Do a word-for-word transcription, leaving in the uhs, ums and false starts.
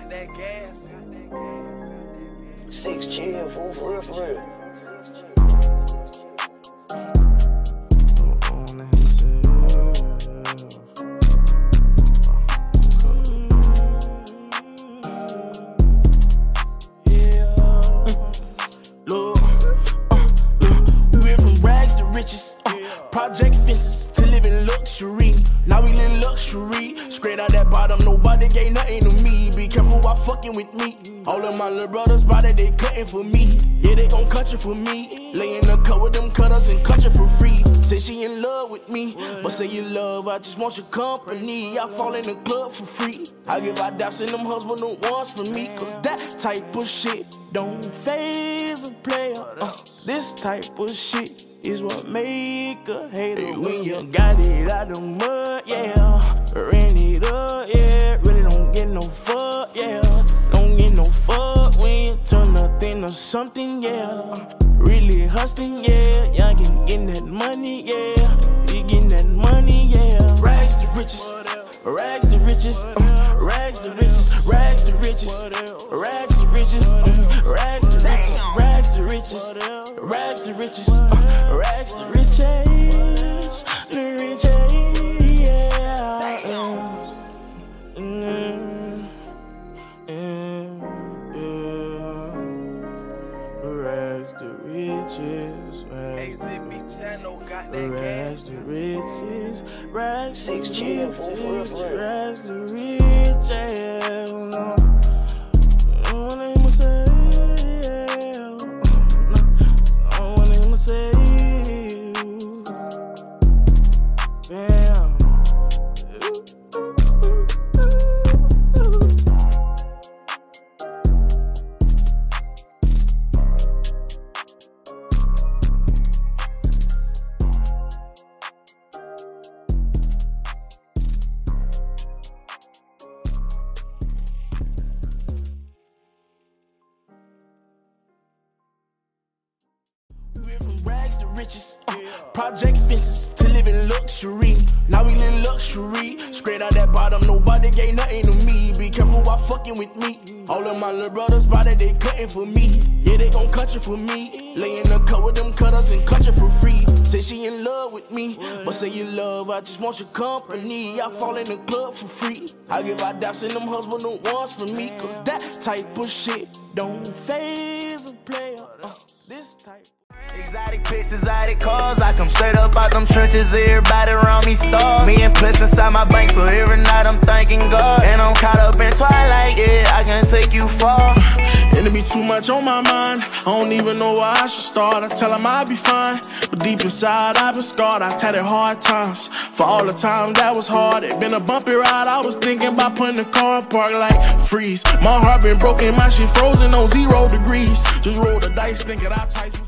got that gas. Six chill, fool, for real, for real. Look, uh, look, we went from rags to riches, uh, project fences to live in luxury. Now we live luxury, straight out that bottom, nobody gave nothing to me. Be careful while fucking with me. All of my little brothers body, they cutting for me. Yeah, they gon' cut you for me. Lay in the cut with them cutters and cut you for free. Say she in love with me, but say you love, I just want your company. I fall in the club for free. I give out daps and them husband the ones for me. Cause that type of shit don't faze a player. Uh, this type of shit is what make a hater. Hey, when you got it out the mud, yeah, ran it up, yeah, really don't get no fuck, yeah, don't get no fuck when you turn nothing or something, yeah, really hustling, yeah, y'all can get that money, yeah, you getting that money, yeah. Rags to riches, rags to riches, um, rags to riches, rags to riches, rags to riches, um, rags to riches, rags to riches, rags to riches. Rags to riches, the riches, yeah. Mm, mm, mm, yeah. Rags to riches, rags to riches, rags to riches, rags to riches, rags to riches. Rags to riches, uh, project fences to live in luxury. Now we live luxury, straight out that bottom, nobody gave nothing to me. Be careful while fucking with me. All of my little brothers body, they cutting for me. Yeah, they gon' cut you for me. Lay in the cut with them cutters and cut you for free. Say she in love with me, but say you love, I just want your company. I fall in the club for free. I give out daps and them husband the ones for me. Cause that type of shit don't faze a player. uh, This type exotic pics, exotic cars, I come straight up out them trenches, everybody around me stars. Me and plus inside my bank, so every night I'm thanking God. And I'm caught up in twilight, yeah, I can take you far. And it be too much on my mind, I don't even know where I should start. I tell them I'll be fine, but deep inside I've been scarred. I had it hard times, for all the time that was hard. It been a bumpy ride, I was thinking about putting the car in park like freeze. My heart been broken, my shit frozen on zero degrees. Just roll the dice, thinking I'll type.